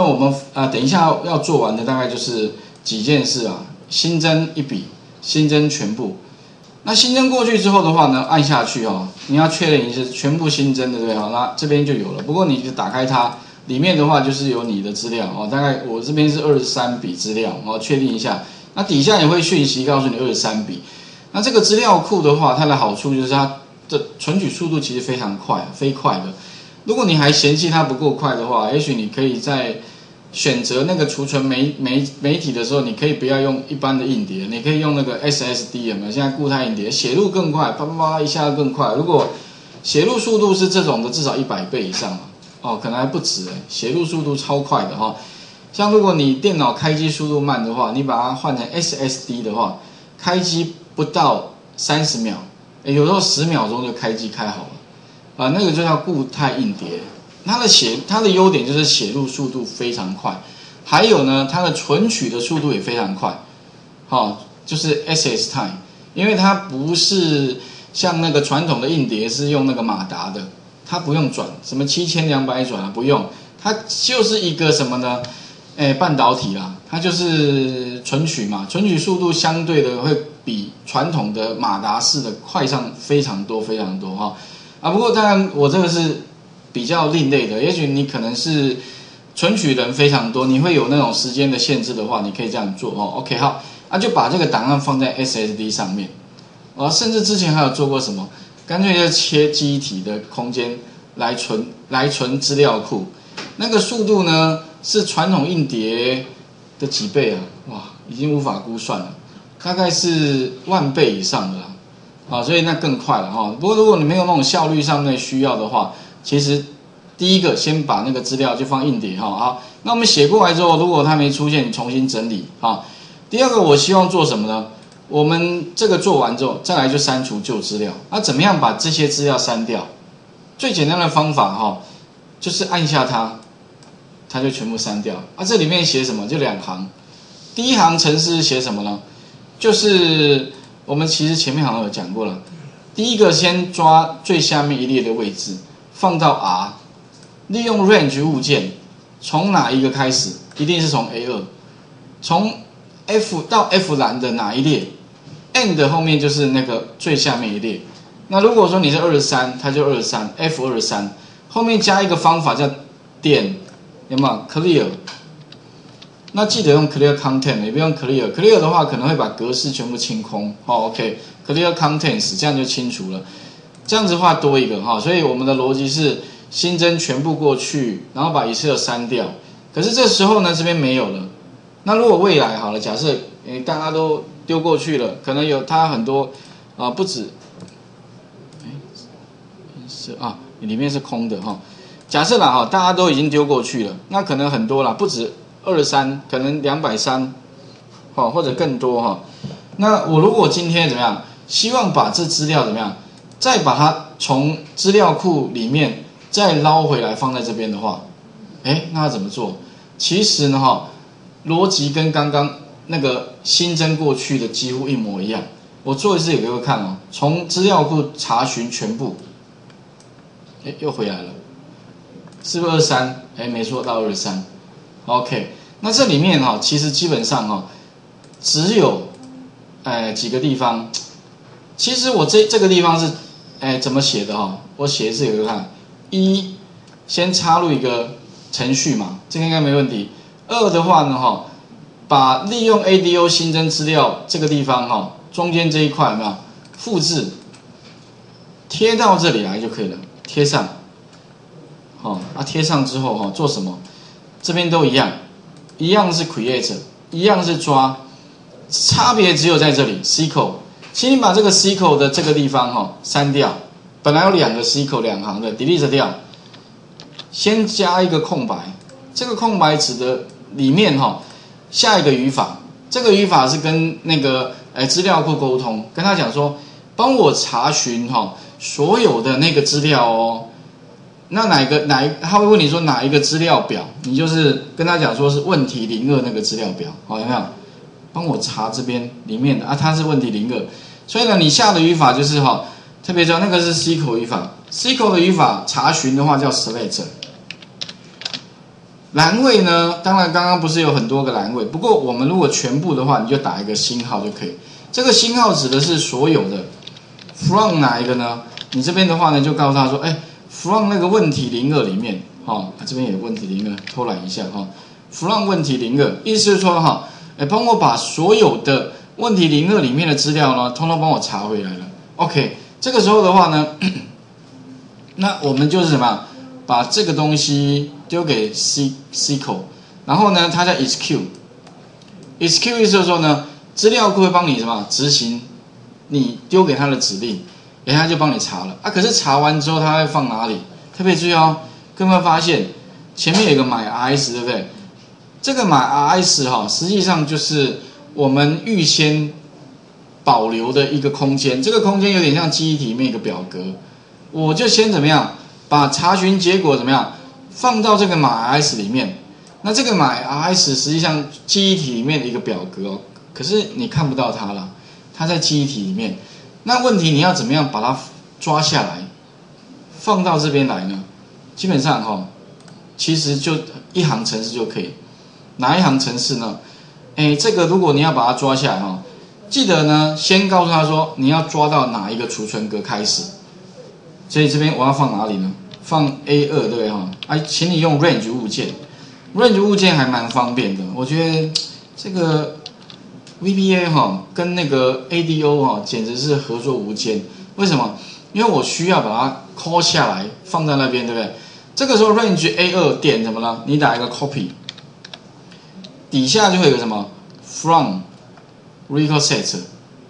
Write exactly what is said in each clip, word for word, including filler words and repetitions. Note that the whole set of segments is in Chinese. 那我们啊、呃，等一下要做完的大概就是几件事啊，新增一笔，新增全部。那新增过去之后的话呢，按下去哦，你要确认一次全部新增，对不对？好，那这边就有了。不过你打开它里面的话，就是有你的资料哦。大概我这边是二十三笔资料，哦，确定一下。那底下也会讯息告诉你二十三笔。那这个资料库的话，它的好处就是它的存取速度其实非常快，飞快的。如果你还嫌弃它不够快的话，也许你可以在选择那个储存媒媒媒体的时候，你可以不要用一般的硬碟，你可以用那个 S S D 有没有？现在固态硬碟写入更快，啪啪啪一下更快。如果写入速度是这种的，至少一百倍以上嘛，哦，可能还不止哎，写入速度超快的哈、哦。像如果你电脑开机速度慢的话，你把它换成 S S D 的话，开机不到三十秒，有时候十秒钟就开机开好了，啊，那个就叫固态硬碟。它的写它的优点就是写入速度非常快，还有呢，它的存取的速度也非常快，好、哦，就是 S S time， 因为它不是像那个传统的硬碟是用那个马达的，它不用转，什么七千两百转啊不用，它就是一个什么呢？哎，半导体啦，它就是存取嘛，存取速度相对的会比传统的马达式的快上非常多非常多哈、哦，啊，不过当然我这个是比较另类的，也许你可能是存取人非常多，你会有那种时间的限制的话，你可以这样做哦。OK， 好，那、啊、就把这个档案放在 S S D 上面，啊、哦，甚至之前还有做过什么，干脆就切记忆体的空间来存来存资料库，那个速度呢是传统硬碟的几倍啊，哇，已经无法估算了，大概是万倍以上的啦，啊、哦，所以那更快了哈、哦。不过如果你没有那种效率上面需要的话，其实，第一个先把那个资料就放硬碟哈啊。那我们写过来之后，如果它没出现，你重新整理啊。第二个，我希望做什么呢？我们这个做完之后，再来就删除旧资料。那、啊、怎么样把这些资料删掉？最简单的方法哈、啊，就是按下它，它就全部删掉。啊，这里面写什么？就两行。第一行程式写什么呢？就是我们其实前面好像有讲过了。第一个先抓最下面一列的位置。放到 R， 利用 range 物件，从哪一个开始？一定是从 A 二， 从 F 到 F 栏的哪一列 ？End 后面就是那个最下面一列。那如果说你是二十三，它就二十三 F 二十三， 后面加一个方法叫点，有没有 clear？ 那记得用 clear content， 也不用 clear。clear 的话可能会把格式全部清空。好 ，OK，clear contents 这样就清除了。这样子的话多一个哈，所以我们的逻辑是新增全部过去，然后把 Excel 删掉。可是这时候呢，这边没有了。那如果未来好了，假设诶大家都丢过去了，可能有它很多啊、呃，不止，是啊，里面是空的哈。假设啦哈，大家都已经丢过去了，那可能很多啦，不止二十三，可能两百三十，好或者更多哈。那我如果今天怎么样，希望把这资料怎么样？再把它从资料库里面再捞回来放在这边的话，哎，那怎么做？其实呢，哈，逻辑跟刚刚那个新增过去的几乎一模一样。我做一次给各位看哦，从资料库查询全部，哎，又回来了，是不是二十三？哎，没错，到二十三。OK， 那这里面哈、哦，其实基本上哈、哦，只有哎几个地方，其实我这这个地方是。哎，怎么写的哈、哦？我写一次给各位看。一，先插入一个程序嘛，这个应该没问题。二的话呢，哈，把利用 A D O 新增资料这个地方哈、哦，中间这一块有没有复制，贴到这里来就可以了，贴上。好、哦，啊，贴上之后哈、哦，做什么？这边都一样，一样是 create， 一样是抓，差别只有在这里 S Q L。请你把这个 S Q L 的这个地方哈、哦、删掉，本来有两个 S Q L 两行的 ，delete 掉，先加一个空白，这个空白指的里面哈、哦、下一个语法，这个语法是跟那个哎资料库沟通，跟他讲说帮我查询哈、哦、所有的那个资料哦，那哪个哪一他会问你说哪一个资料表，你就是跟他讲说是问题零二那个资料表，好、哦、有没有？帮我查这边里面的啊，它是问题零个，所以呢，你下的语法就是哈、哦，特别叫那个是 S Q L 语法 ，S Q L 的语法查询的话叫 select，栏位呢，当然刚刚不是有很多个栏位，不过我们如果全部的话，你就打一个星号就可以。这个星号指的是所有的 ，from 哪一个呢？你这边的话呢，就告诉他说，哎 ，from 那个问题零二里面，哦，这边有问题零二，偷懒一下哈、哦、，from 问题零二，意思是说哈，哎，帮我把所有的问题零二里面的资料呢，通通帮我查回来了。OK， 这个时候的话呢，那我们就是什么？ 把这个东西丢给 C S Q L， 然后呢，它叫 S Q L，S Q L 意思就是说呢，资料库会帮你什么执行你丢给它的指令，然后它就帮你查了啊。可是查完之后，它会放哪里？特别注意哦，各位发现前面有个 my R S， 对不对？这个 my R S 哈、哦，实际上就是我们预先保留的一个空间，这个空间有点像记忆体里面一个表格，我就先怎么样？ 把查询结果怎么样放到这个my R S 里面？那这个my R S 实际上记忆体里面的一个表格哦，可是你看不到它了，它在记忆体里面。那问题你要怎么样把它抓下来，放到这边来呢？基本上哈、哦，其实就一行程式就可以。哪一行程式呢？哎，这个如果你要把它抓下来哈、哦，记得呢先告诉他说你要抓到哪一个储存格开始。 所以这边我要放哪里呢？放 A 二对不对哈？哎、啊，请你用 range 物件 ，range 物件还蛮方便的。我觉得这个 V B A 哈跟那个 A D O 哈简直是合作无间。为什么？因为我需要把它 call 下来放在那边，对不对？这个时候 range A 二点什么呢？你打一个 copy， 底下就会有个什么 from recordset。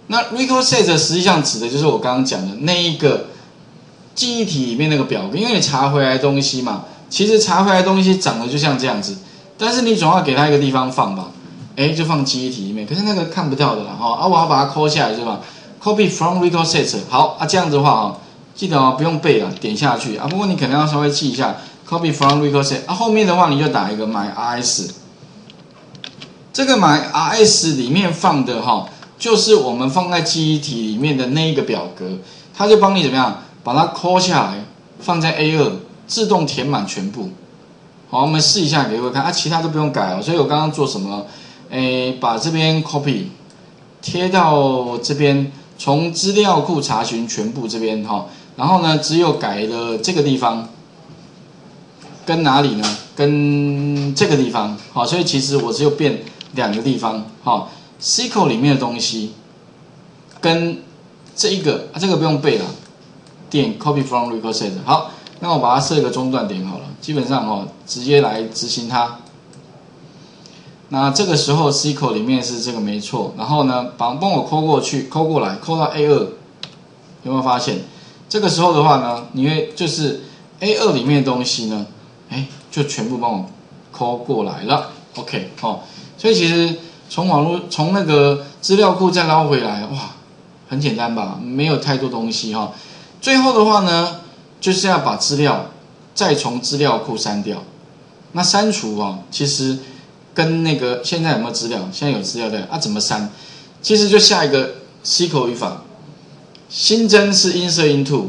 那 recordset 实际上指的就是我刚刚讲的那一个。 记忆体里面那个表格，因为你查回来的东西嘛，其实查回来的东西长得就像这样子，但是你总要给它一个地方放吧，哎，就放记忆体里面，可是那个看不到的啦，哦，啊，我要把它抠下来是吧 ？copy from recordset， 好啊，这样子的话哦，记得哦，不用背了，点下去啊，不过你可能要稍微记一下 copy from recordset， 啊，后面的话你就打一个 my R S， 这个 my R S 里面放的哈、哦，就是我们放在记忆体里面的那一个表格，它就帮你怎么样？ 把它 call 下来，放在 A 二， 自动填满全部。好，我们试一下给各位看啊，其他都不用改哦。所以我刚刚做什么？诶，把这边 copy 贴到这边，从资料库查询全部这边哈、哦。然后呢，只有改了这个地方，跟哪里呢？跟这个地方。好，所以其实我只有变两个地方。好 ，S Q L 里面的东西跟这一个啊，这个不用背了。 点 copy from recordset 好，那我把它设一个中断点好了。基本上哦，直接来执行它。那这个时候 S Q L 里面是这个没错，然后呢，帮帮我抠过去，抠过来，抠到 A 二， 有没有发现？这个时候的话呢，你会就是 A 二里面的东西呢，哎，就全部帮我抠过来了。OK 哦，所以其实从网络从那个资料库再捞回来，哇，很简单吧？没有太多东西哈、哦。 最后的话呢，就是要把资料再从资料库删掉。那删除啊、哦，其实跟那个现在有没有资料？现在有资料的啊，怎么删？其实就下一个 S Q L 语法，新增是 insert into，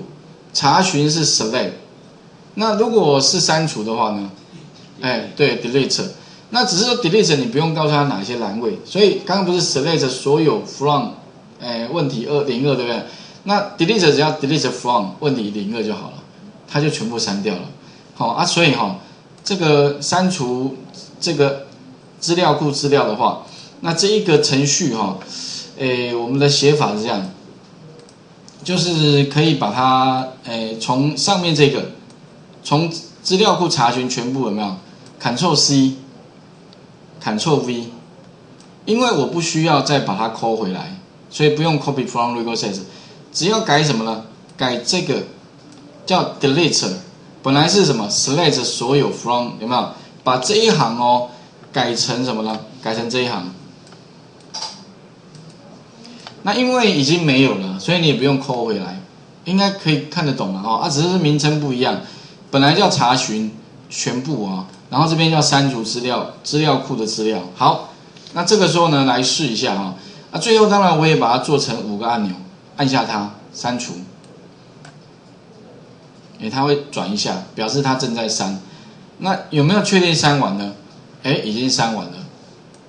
查询是 select。那如果是删除的话呢？哎，对 ，delete。那只是说 delete 你不用告诉他哪些栏位，所以刚刚不是 select 所有 from， 哎，问题二零二对不对？ 那 delete 只要 delete from 问题零二就好了，它就全部删掉了。好、哦、啊，所以哈、哦，这个删除这个资料库资料的话，那这一个程序哈、哦，诶，我们的写法是这样，就是可以把它诶从上面这个从资料库查询全部有没有 ？Ctrl C， Ctrl V， 因为我不需要再把它抠回来，所以不用 copy from recordset。 只要改什么呢？改这个叫 delete， 本来是什么 select 所有 from 有没有？把这一行哦改成什么呢？改成这一行。那因为已经没有了，所以你也不用抠回来，应该可以看得懂了哦。啊，只是名称不一样，本来叫查询全部啊、哦，然后这边叫删除资料资料库的资料。好，那这个时候呢，来试一下啊、哦。啊，最后当然我也把它做成五个按钮。 按下它删除，诶，它会转一下，表示它正在删。那有没有确定删完呢？哎，已经删完了。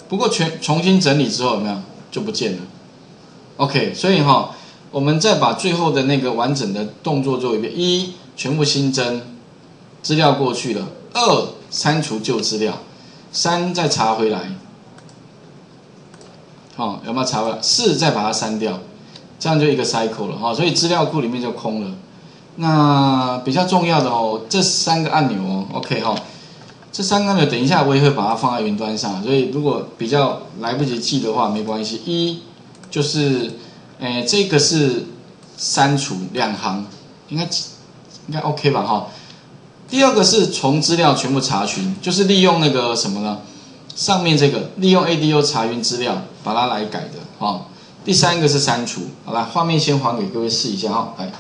不过全重新整理之后有没有就不见了 ？OK， 所以哈、哦，我们再把最后的那个完整的动作做一遍：一，全部新增资料过去了；二，删除旧资料；三，再查回来。 好、哦，有没有查回来？四再把它删掉，这样就一个 cycle 了哈、哦，所以资料库里面就空了。那比较重要的哦，这三个按钮哦 ，OK 哈、哦，这三个按钮等一下我也会把它放在云端上，所以如果比较来不及记的话没关系。一就是，诶、呃，这个是删除两行，应该应该 OK 吧哈、哦。第二个是从资料全部查询，就是利用那个什么呢？ 上面这个利用 A D O 查询资料把它来改的，好、哦。第三个是删除，好了，画面先还给各位试一下哈、哦，来。